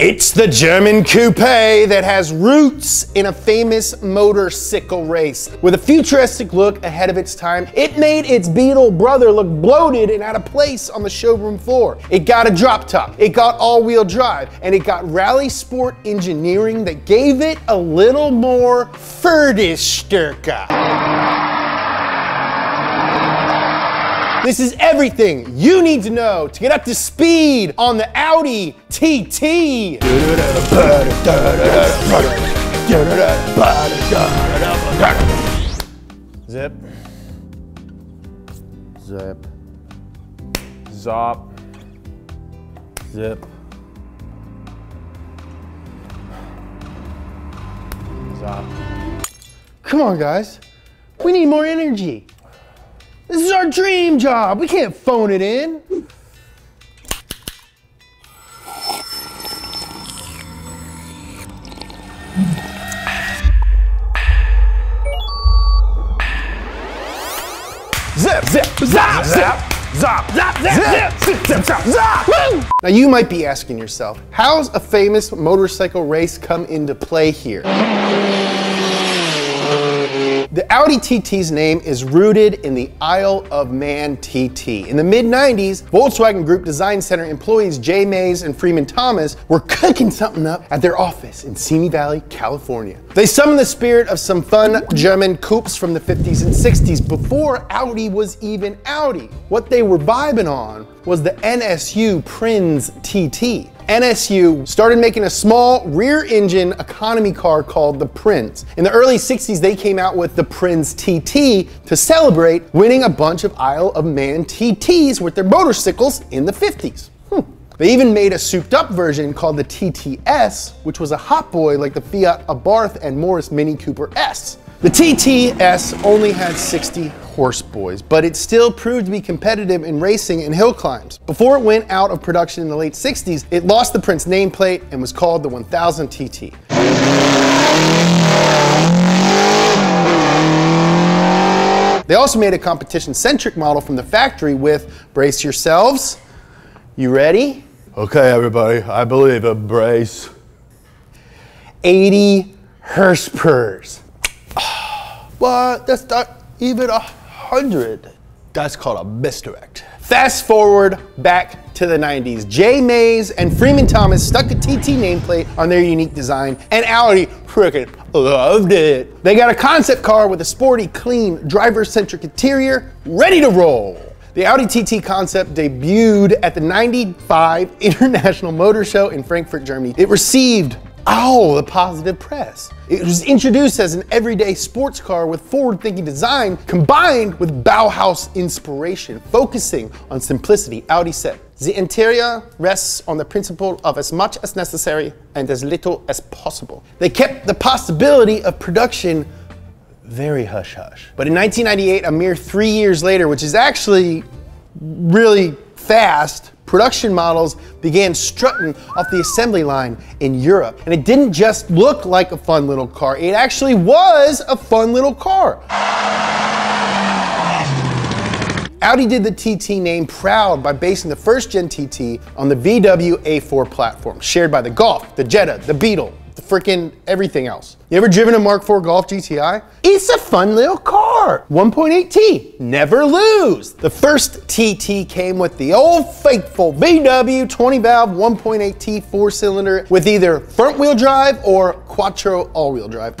It's the German coupe that has roots in a famous motorcycle race. With a futuristic look ahead of its time, it made its Beetle brother look bloated and out of place on the showroom floor. It got a drop top, it got all-wheel drive, and it got rally sport engineering that gave it a little more Fertigstärke. This is everything you need to know to get up to speed on the Audi TT. Zip. Zip. Zop. Zip. Zop. Come on, guys. We need more energy. This is our dream job. We can't phone it in. Zip, zip, zap, zap. Zop, zap, zap, zip, zip, zap, zap. Woo! Now you might be asking yourself, how's a famous motorcycle race come into play here? The Audi TT's name is rooted in the Isle of Man TT. In the mid-90s, Volkswagen Group Design Center employees Jay Mays and Freeman Thomas were cooking something up at their office in Simi Valley, California. They summoned the spirit of some fun German coupes from the 50s and 60s before Audi was even Audi. What they were vibing on was the NSU Prinz TT. NSU started making a small rear engine economy car called the Prinz. In the early 60s, they came out with the Prinz TT to celebrate winning a bunch of Isle of Man TTs with their motorcycles in the 50s. They even made a souped up version called the TTS, which was a hot boy like the Fiat Abarth and Morris Mini Cooper S. The TTS only had 60 horse boys, but it still proved to be competitive in racing and hill climbs. Before it went out of production in the late 60s, it lost the Prinz nameplate and was called the 1000 TT. They also made a competition-centric model from the factory with, brace yourselves, you ready? Okay, everybody, I believe a brace. 80 horsepower. But that's not even 100. That's called a misdirect. Fast forward back to the 90s. Jay Mays and Freeman Thomas stuck a TT nameplate on their unique design, and Audi frickin' loved it. They got a concept car with a sporty, clean, driver-centric interior, ready to roll. The Audi TT concept debuted at the 95 International Motor Show in Frankfurt, Germany. It received all the positive press. It was introduced as an everyday sports car with forward-thinking design combined with Bauhaus inspiration, focusing on simplicity. Audi said, "The interior rests on the principle of as much as necessary and as little as possible." They kept the possibility of production very hush-hush. But in 1998, a mere 3 years later, which is actually really fast, production models began strutting off the assembly line in Europe. And it didn't just look like a fun little car, it actually was a fun little car. Audi did the TT name proud by basing the first gen TT on the VW A4 platform, shared by the Golf, the Jetta, the Beetle, the freaking everything else. You ever driven a Mark IV Golf GTI? It's a fun little car. 1.8T, never lose. The first TT came with the old faithful VW 20-valve 1.8T four-cylinder with either front-wheel drive or quattro all-wheel drive.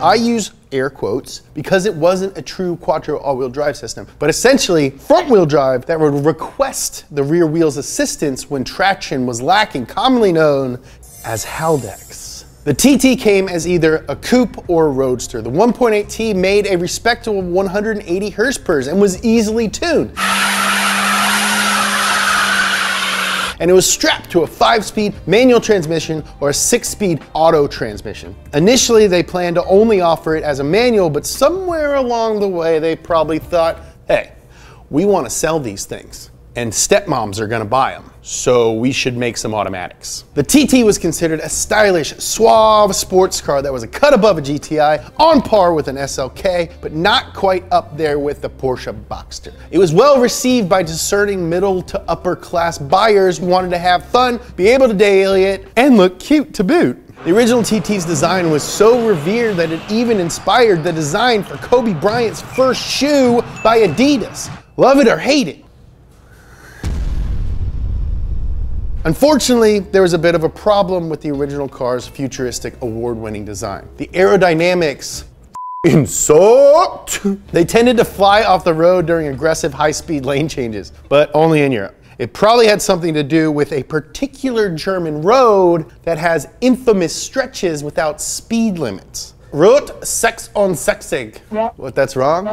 I use air quotes because it wasn't a true quattro all-wheel drive system, but essentially front-wheel drive that would request the rear wheel's assistance when traction was lacking, commonly known as Haldex. The TT came as either a coupe or a roadster. The 1.8T made a respectable 180 horsepower and was easily tuned. And it was strapped to a 5-speed manual transmission or a 6-speed auto transmission. Initially, they planned to only offer it as a manual, but somewhere along the way, they probably thought, hey, we want to sell these things. and stepmoms are gonna buy them, so we should make some automatics. The TT was considered a stylish, suave sports car that was a cut above a GTI, on par with an SLK, but not quite up there with the Porsche Boxster. It was well received by discerning middle to upper class buyers who wanted to have fun, be able to daily it, and look cute to boot. The original TT's design was so revered that it even inspired the design for Kobe Bryant's first shoe by Adidas. Love it or hate it. Unfortunately, there was a bit of a problem with the original car's futuristic award-winning design. The aerodynamics f***ing sucked. They tended to fly off the road during aggressive high-speed lane changes, but only in Europe. It probably had something to do with a particular German road that has infamous stretches without speed limits. Route 66. What, that's wrong?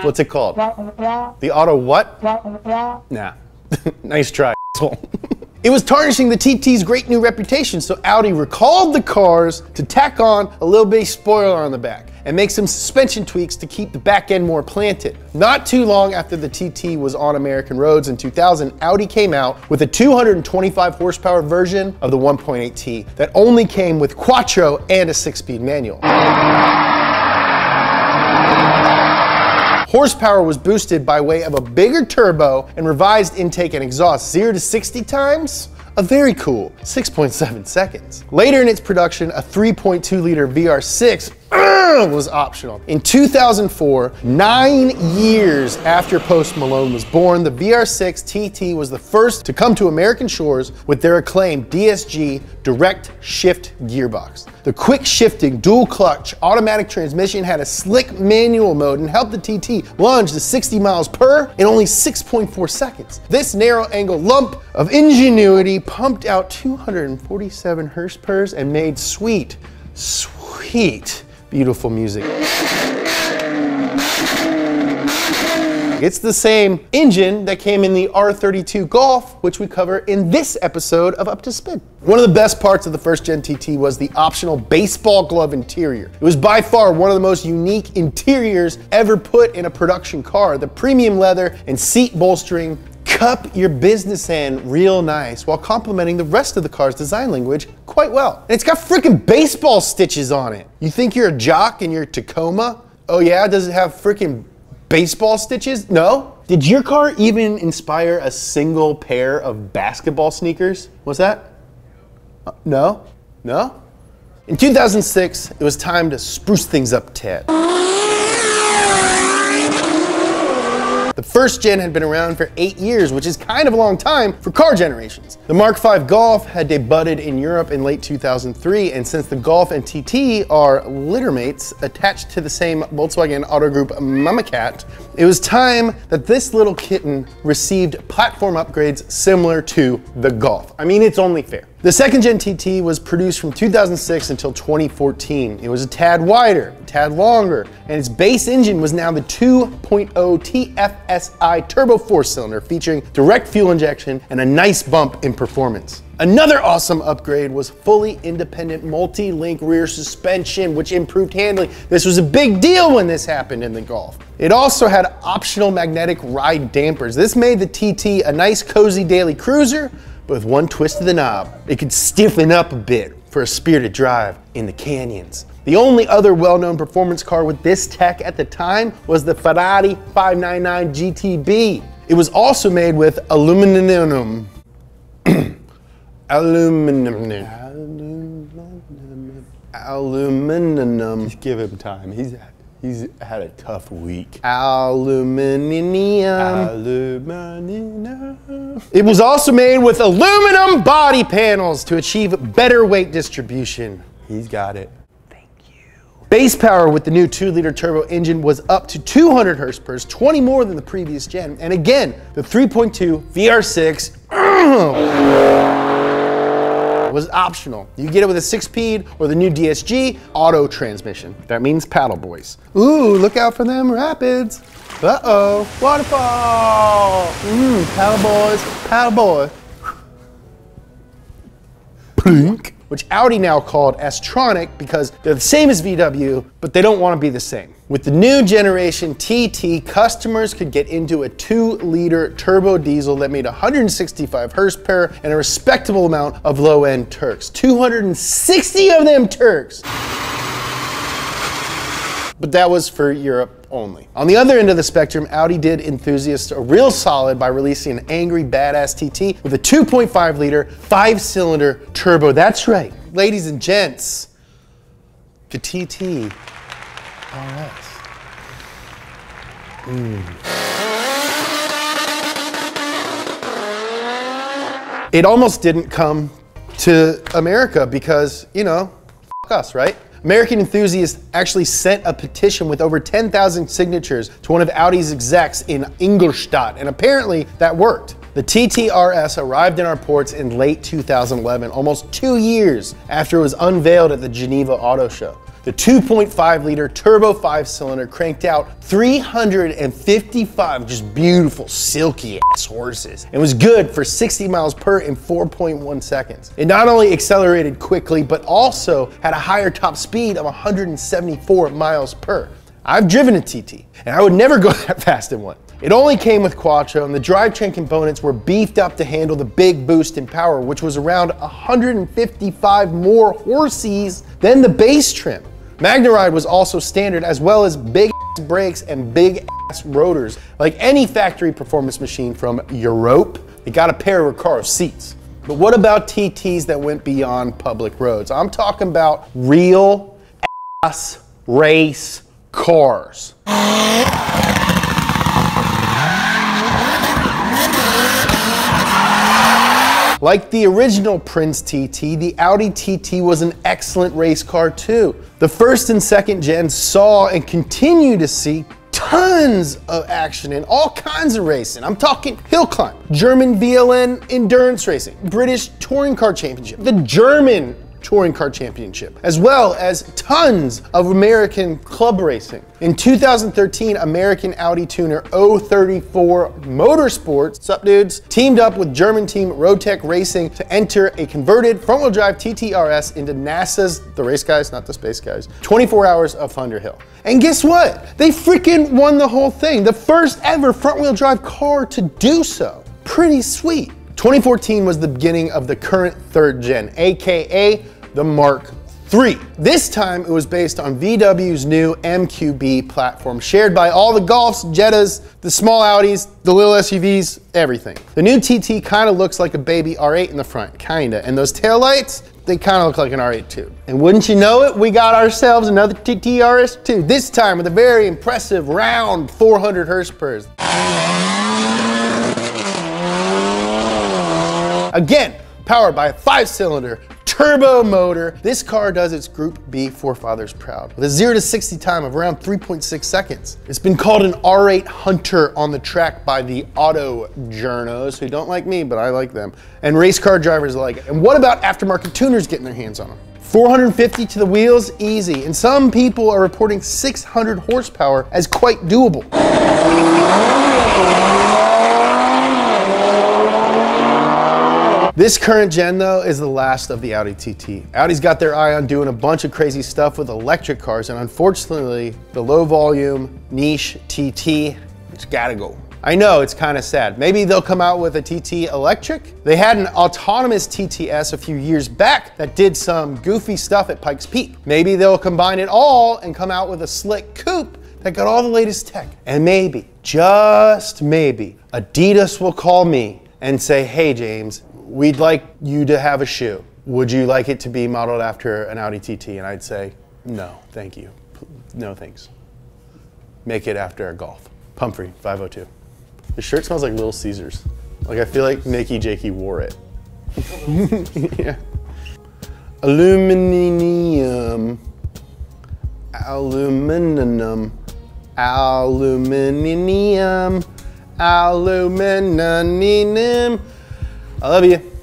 What's it called? The auto what? Nah. Nice try, asshole. It was tarnishing the TT's great new reputation, so Audi recalled the cars to tack on a little bitty spoiler on the back and make some suspension tweaks to keep the back end more planted. Not too long after the TT was on American roads in 2000, Audi came out with a 225 horsepower version of the 1.8T that only came with quattro and a 6-speed manual. Horsepower was boosted by way of a bigger turbo and revised intake and exhaust, 0 to 60 times a very cool 6.7 seconds. Later in its production, a 3.2 liter VR6 was optional. In 2004, 9 years after Post Malone was born, the VR6 TT was the first to come to American shores with their acclaimed DSG direct shift gearbox. The quick shifting dual clutch automatic transmission had a slick manual mode and helped the TT lunge to 60 miles per in only 6.4 seconds. This narrow angle lump of ingenuity pumped out 247 horsepower and made sweet, sweet, beautiful music. It's the same engine that came in the R32 Golf, which we cover in this episode of Up to Speed. One of the best parts of the first gen TT was the optional baseball glove interior. It was by far one of the most unique interiors ever put in a production car. The premium leather and seat bolstering cup your business end real nice while complementing the rest of the car's design language quite well. And it's got freaking baseball stitches on it. You think you're a jock in your Tacoma? Oh yeah, does it have freaking baseball stitches? No? Did your car even inspire a single pair of basketball sneakers? What's that? No? No? In 2006, it was time to spruce things up, Ted. The first gen had been around for 8 years, which is kind of a long time for car generations. The Mark V Golf had debuted in Europe in late 2003, and since the Golf and TT are littermates attached to the same Volkswagen Auto Group Mama Cat, it was time that this little kitten received platform upgrades similar to the Golf. I mean, it's only fair. The second gen TT was produced from 2006 until 2014. It was a tad wider, a tad longer, and its base engine was now the 2.0 TFSI turbo 4-cylinder featuring direct fuel injection and a nice bump in performance. Another awesome upgrade was fully independent multi-link rear suspension, which improved handling. This was a big deal when this happened in the Golf. It also had optional magnetic ride dampers. This made the TT a nice cozy daily cruiser, but with one twist of the knob, it could stiffen up a bit for a spirited drive in the canyons. The only other well-known performance car with this tech at the time was the Ferrari 599 GTB. It was also made with aluminum. Aluminum. Just give him time. He's had a tough week. Aluminum. It was also made with aluminum body panels to achieve better weight distribution. He's got it. Thank you. Base power with the new 2-liter turbo engine was up to 200 horsepower, 20 more than the previous gen. And again, the 3.2 VR6 was optional. You get it with a 6-speed or the new DSG auto transmission. That means paddle boys. Ooh, look out for them rapids. Uh-oh, waterfall. Paddle boys, paddle boy. Plink. which Audi now called S-Tronic because they're the same as VW, but they don't want to be the same. With the new generation TT, customers could get into a 2-liter turbo diesel that made 165 horsepower and a respectable amount of low-end Turks. 260 of them Turks! But that was for Europe only. On the other end of the spectrum, Audi did enthusiasts a real solid by releasing an angry badass TT with a 2.5 liter 5-cylinder turbo. That's right, ladies and gents, the TT RS. It almost didn't come to America because, you know, f us, right? American enthusiasts actually sent a petition with over 10,000 signatures to one of Audi's execs in Ingolstadt, and apparently that worked. The TT RS arrived in our ports in late 2011, almost 2 years after it was unveiled at the Geneva Auto Show. The 2.5-liter turbo 5-cylinder cranked out 355 just beautiful silky ass horses and was good for 60 miles per in 4.1 seconds. It not only accelerated quickly, but also had a higher top speed of 174 miles per. I've driven a TT, and I would never go that fast in one. It only came with Quattro, and the drivetrain components were beefed up to handle the big boost in power, which was around 155 more horses than the base trim. MagnaRide was also standard, as well as big ass brakes and big ass rotors. Like any factory performance machine from Europe, it got a pair of Recaro seats. But what about TTs that went beyond public roads? I'm talking about real ass race cars. Like the original Prinz TT, the Audi TT was an excellent race car too. The first and second gen saw and continue to see tons of action in all kinds of racing. I'm talking hill climb, German VLN endurance racing, British Touring Car Championship, the German Touring Car Championship, as well as tons of American club racing. In 2013, American Audi tuner O34 Motorsports, what's up dudes, teamed up with German team Rodec Racing to enter a converted front-wheel drive TT RS into NASA's, the race guys, not the space guys, 24 hours of Thunder Hill. And guess what? They freaking won the whole thing. The first ever front-wheel drive car to do so. Pretty sweet. 2014 was the beginning of the current third gen, AKA the Mark III. This time it was based on VW's new MQB platform, shared by all the Golfs, Jettas, the small Audis, the little SUVs, everything. The new TT kind of looks like a baby R8 in the front, kinda. And those taillights, they kind of look like an R8 too. And wouldn't you know it, we got ourselves another TT RS too, this time with a very impressive round 400 horsepower. Again, powered by a 5-cylinder turbo motor, this car does its Group B forefathers proud with a 0 to 60 time of around 3.6 seconds. It's been called an R8 hunter on the track by the auto journos who don't like me, but I like them. And race car drivers like it. And what about aftermarket tuners getting their hands on them? 450 to the wheels, easy. And some people are reporting 600 horsepower as quite doable. This current gen though is the last of the Audi TT. Audi's got their eye on doing a bunch of crazy stuff with electric cars, and unfortunately, the low volume, niche TT, it's gotta go. I know, it's kind of sad. Maybe they'll come out with a TT electric? They had an autonomous TTS a few years back that did some goofy stuff at Pike's Peak. Maybe they'll combine it all and come out with a slick coupe that got all the latest tech. And maybe, just maybe, Adidas will call me and say, hey James, we'd like you to have a shoe. Would you like it to be modeled after an Audi TT? And I'd say, no, thank you. No thanks. Make it after a Golf. Pumphrey, 502. The shirt smells like Little Caesars. Like I feel like Nicky Jakey wore it. Yeah. Aluminium. Aluminum. Aluminium. Aluminum. I love you.